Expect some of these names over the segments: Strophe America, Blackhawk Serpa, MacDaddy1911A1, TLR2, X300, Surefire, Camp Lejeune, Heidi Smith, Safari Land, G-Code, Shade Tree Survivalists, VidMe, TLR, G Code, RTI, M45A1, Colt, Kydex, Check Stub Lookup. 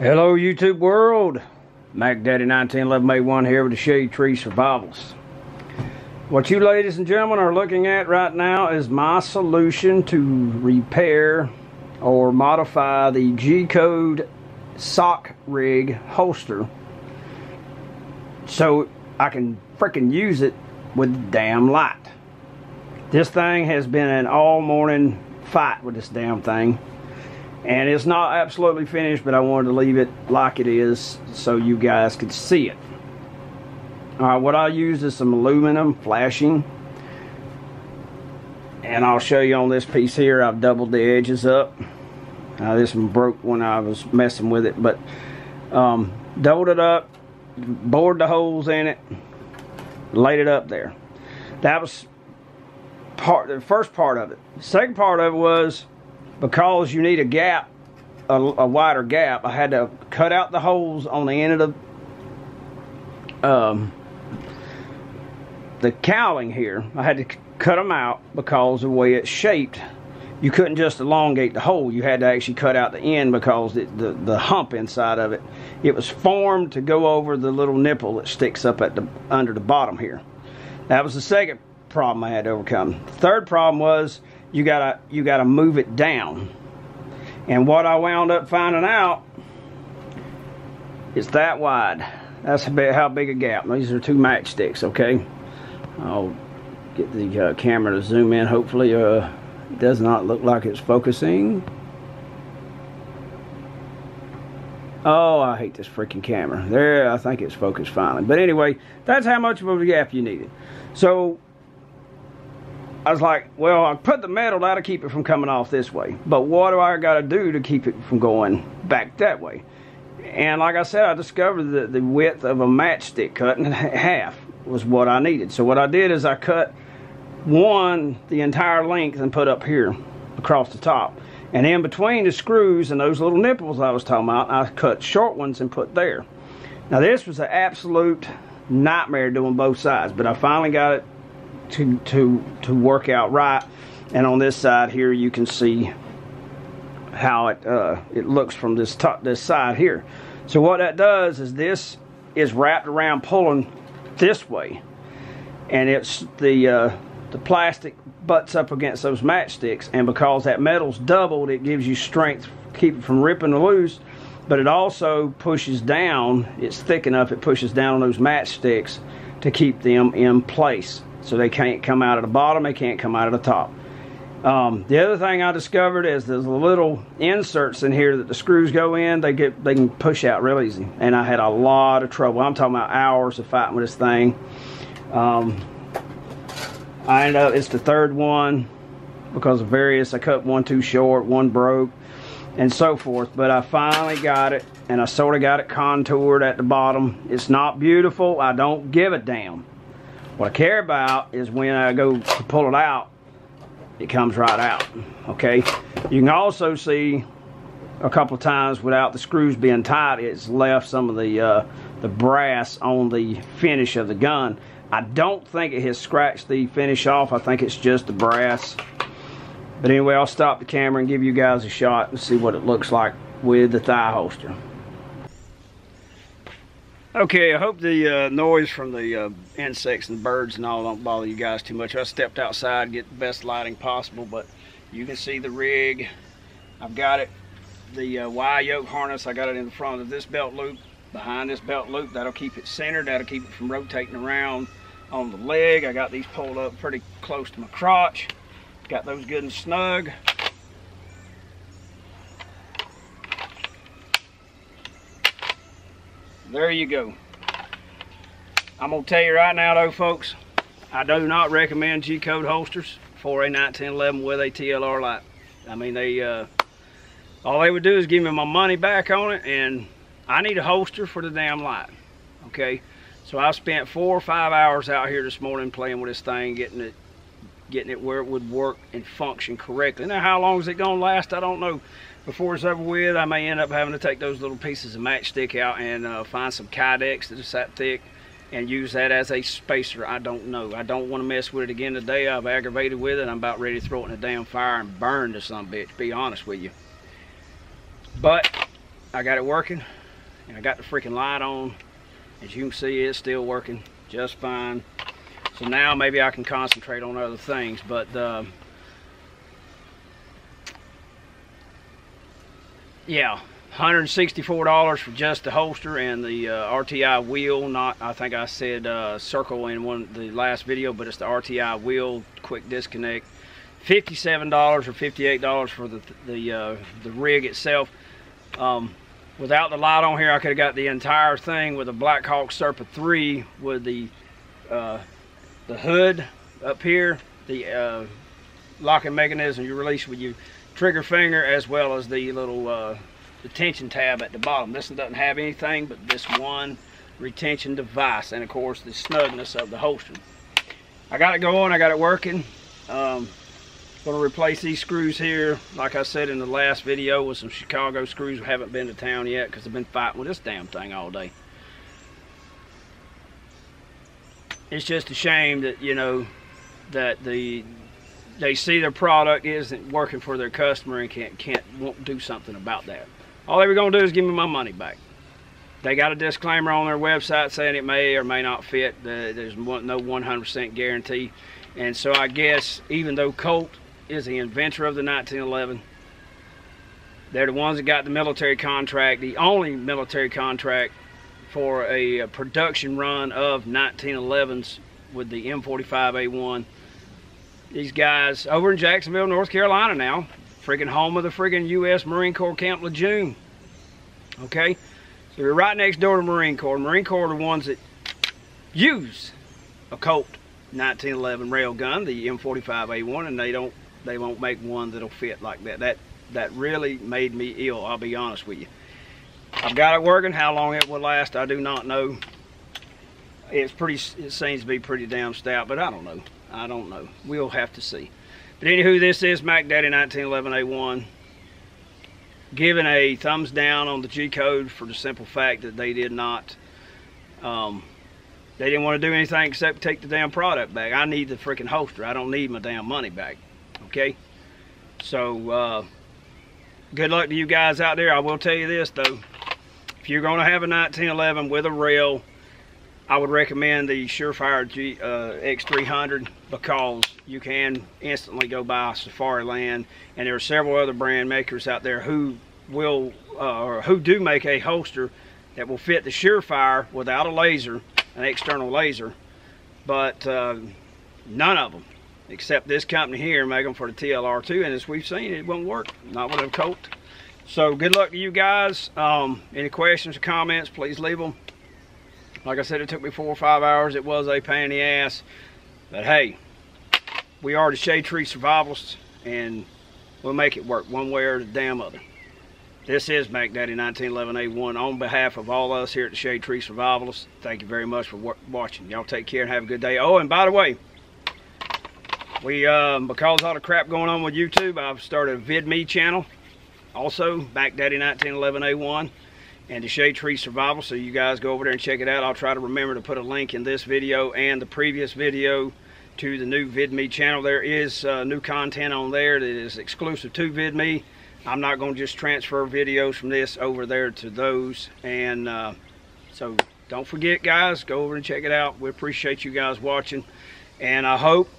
Hello YouTube world, MacDaddy1911A1 here with the Shade Tree Survivalists. What you ladies and gentlemen are looking at right now is my solution to repair or modify the G Code sock rig holster so I can freaking use it with the damn light. This thing has been an all morning fight with this damn thing. And it's not absolutely finished, but I wanted to leave it like it is so you guys could see it. Alright, what I use is some aluminum flashing. And I'll show you on this piece here, I've doubled the edges up. This one broke when I was messing with it, but doubled it up, bored the holes in it, laid it up there. That was the first part of it. The second part of it was, because you need a gap, a wider gap, I had to cut out the holes on the end of the cowling here. I had to cut them out because of the way it's shaped. You couldn't just elongate the hole. You had to actually cut out the end because the hump inside of it. It was formed to go over the little nipple that sticks up at the under the bottom here. That was the second problem I had to overcome. The third problem was, you gotta move it down, and what I wound up finding out is that wide. That's about how big a gap. These are two matchsticks. Okay, I'll get the camera to zoom in. Hopefully, it does not look like it's focusing. Oh, I hate this freaking camera. There, I think it's focused finally. But anyway, that's how much of a gap you needed. So I was like, well, I put the metal, that'll keep it from coming off this way. But what do I got to do to keep it from going back that way? And like I said, I discovered that the width of a matchstick cut in half was what I needed. So what I did is I cut one the entire length and put up here across the top. And in between the screws and those little nipples I was talking about, I cut short ones and put there. Now this was an absolute nightmare doing both sides, but I finally got it to work out right, and on this side here you can see how it looks from this top, this side here. So what that does is this is wrapped around pulling this way, and it's the plastic butts up against those matchsticks, and because that metal's doubled, it gives you strength to keep it from ripping loose, but it also pushes down. It's thick enough, it pushes down on those matchsticks to keep them in place. So they can't come out of the bottom, they can't come out of the top. The other thing I discovered is there's little inserts in here that the screws go in, they can push out real easy. And I had a lot of trouble. I'm talking about hours of fighting with this thing. I ended up, it's the third one because of various, I cut one too short, one broke, and so forth. But I finally got it, and I sort of got it contoured at the bottom. It's not beautiful, I don't give a damn. What I care about is when I go to pull it out, it comes right out, okay? You can also see a couple of times without the screws being tight, it's left some of the brass on the finish of the gun. I don't think it has scratched the finish off. I think it's just the brass. But anyway, I'll stop the camera and give you guys a shot and see what it looks like with the thigh holster. Okay, I hope the noise from the insects and birds and all don't bother you guys too much. I stepped outside to get the best lighting possible, but you can see the rig. I've got it, the Y-yoke harness, I got it in the front of this belt loop, behind this belt loop. That'll keep it centered, that'll keep it from rotating around on the leg. I got these pulled up pretty close to my crotch. Got those good and snug. There you go. I'm going to tell you right now though, folks, I do not recommend G-Code holsters for a 1911 with a TLR light. I mean, they all they would do is give me my money back on it, and I need a holster for the damn light, okay? So I spent 4 or 5 hours out here this morning playing with this thing, getting it where it would work and function correctly. Now, how long is it going to last? I don't know. Before it's over with, I may end up having to take those little pieces of matchstick out and find some Kydex that is that thick and use that as a spacer. I don't know. I don't want to mess with it again today. I've aggravated with it. I'm about ready to throw it in the damn fire and burn this sumbitch, be honest with you. But I got it working, and I got the freaking light on. As you can see, it's still working just fine. So now maybe I can concentrate on other things, but yeah, $164 for just the holster and the RTI wheel. Not, I think I said circle in the last video, but it's the RTI wheel, quick disconnect. $57 or $58 for the rig itself. Without the light on here, I could have got the entire thing with a Blackhawk Serpa 3 with the hood up here, the locking mechanism you release with your trigger finger, as well as the little retention tab at the bottom. This one doesn't have anything but this one retention device, and of course the snugness of the holster. I got it going, I got it working. Going to replace these screws here, like I said in the last video, with some Chicago screws. I haven't been to town yet because I've been fighting with this damn thing all day. It's just a shame that, you know, that they see their product isn't working for their customer and won't do something about that. All they were going to do is give me my money back. They got a disclaimer on their website saying it may or may not fit. There's no 100% guarantee. And so I guess even though Colt is the inventor of the 1911, they're the ones that got the military contract, the only military contract for a production run of 1911s with the M45A1. These guys over in Jacksonville, North Carolina now, freaking home of the freaking U.S. Marine Corps Camp Lejeune. Okay, so we're right next door to Marine Corps. Marine Corps are the ones that use a Colt 1911 railgun, the M45A1, and they won't make one that'll fit like that. That really made me ill, I'll be honest with you. I've got it working. How long it will last, I do not know. It seems to be pretty damn stout, but I don't know. I don't know. We'll have to see. But anywho, this is MacDaddy1911A1 giving a thumbs down on the G Code for the simple fact that they did not they didn't want to do anything except take the damn product back. I need the freaking holster. I don't need my damn money back. Okay? So, good luck to you guys out there. I will tell you this, though. If you're going to have a 1911 with a rail, I would recommend the Surefire X300, because you can instantly go buy Safari Land. And there are several other brand makers out there who will, or who do make a holster that will fit the Surefire without a laser, an external laser, but none of them except this company here make them for the TLR2, and as we've seen, it won't work, not with a Colt. So good luck to you guys. Any questions or comments, please leave them. Like I said, it took me 4 or 5 hours. It was a pain in the ass, but hey, we are the Shade Tree Survivalists, and we'll make it work one way or the damn other. This is MacDaddy1911A1. On behalf of all us here at the Shade Tree Survivalists, thank you very much for watching. Y'all take care and have a good day. Oh, and by the way, we because all the crap going on with YouTube, I've started a VidMe channel. Also, MacDaddy1911A1 and the Shade Tree Survivalists. So you guys go over there and check it out. I'll try to remember to put a link in this video and the previous video to the new VidMe channel. There is new content on there that is exclusive to VidMe. I'm not going to just transfer videos from this over there to those. And so don't forget, guys, go over and check it out. We appreciate you guys watching. And I hope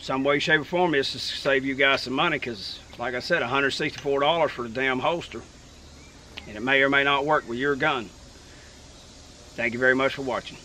some way, shape, or form is to save you guys some money, because, like I said, $164 for the damn holster. And it may or may not work with your gun. Thank you very much for watching.